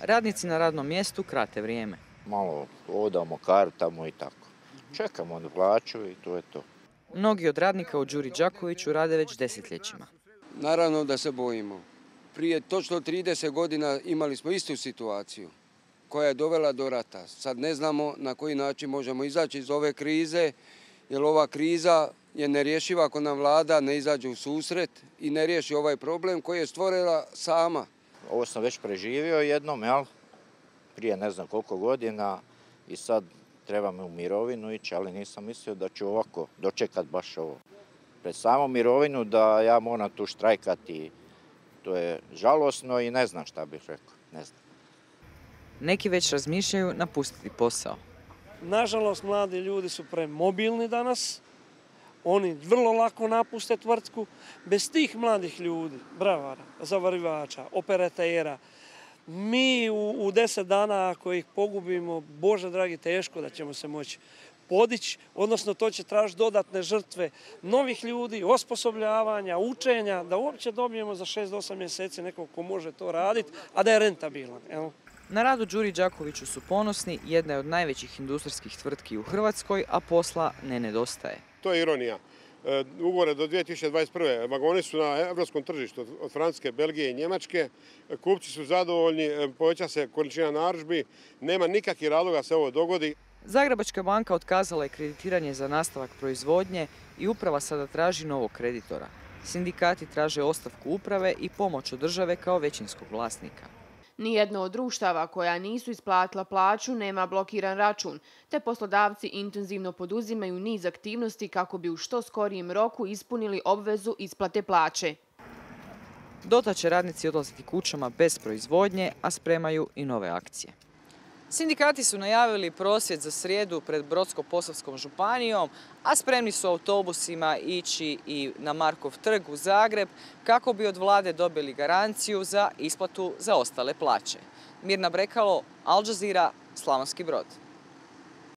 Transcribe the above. Radnici na radnom mjestu krate vrijeme. Malo odamo kartamo i tako. Čekamo na plaću i to je to. Mnogi od radnika u Đuri Đakoviću rade već desetljećima. Naravno da se bojimo. Prije točno 30 godina imali smo istu situaciju koja je dovela do rata. Sad ne znamo na koji način možemo izaći iz ove krize, jer ova kriza je nerješiva ako nam vlada ne izađe u susret i ne riješi ovaj problem koji je stvorila sama. Ovo sam već preživio jednom, jel? Prije ne znam koliko godina i sad treba me u mirovinu ići, ali nisam mislio da ću ovako dočekat baš ovo. Pred samom mirovinu da ja moram tu štrajkati, to je žalosno i ne znam šta bih rekao, ne znam. Neki već razmišljaju napustiti posao. Nažalost, mladi ljudi su premobilni danas. Oni vrlo lako napuste tvrtku. Bez tih mladih ljudi, bravara, zavarivača, operatera, mi u 10 dana ako ih pogubimo, Bože dragi, teško da ćemo se moći podići, odnosno to će tražiti dodatne žrtve novih ljudi, osposobljavanja, učenja, da uopće dobijemo za 6 do 8 mjeseci nekog ko može to raditi, a da je rentabilan. Na radu Đuri Đakoviću su ponosni, jedna je od najvećih industrijskih tvrtki u Hrvatskoj, a posla ne nedostaje. To je ironija. Ugovore do 2021. Vagoni su na evropskom tržištu od Francuske, Belgije i Njemačke. Kupci su zadovoljni, poveća se količina narudžbi, nema nikakvih razloga da se ovo dogodi. Zagrebačka banka otkazala je kreditiranje za nastavak proizvodnje i uprava sada traži novog kreditora. Sindikati traže ostavku uprave i pomoć od države kao većinskog vlasnika. Nijedno od društava koja nisu isplatila plaću nema blokiran račun, te poslodavci intenzivno poduzimaju niz aktivnosti kako bi u što skorijem roku ispunili obvezu isplate plaće. Dotad će radnici odlaziti kućama bez proizvodnje, a spremaju i nove akcije. Sindikati su najavili prosvjed za srijedu pred Brodsko-posavskom županijom, a spremni su autobusima ići i na Markov trg u Zagreb kako bi od vlade dobili garanciju za isplatu zaostale plaće. Mirna Brekalo, Al Jazeera, Slavonski Brod.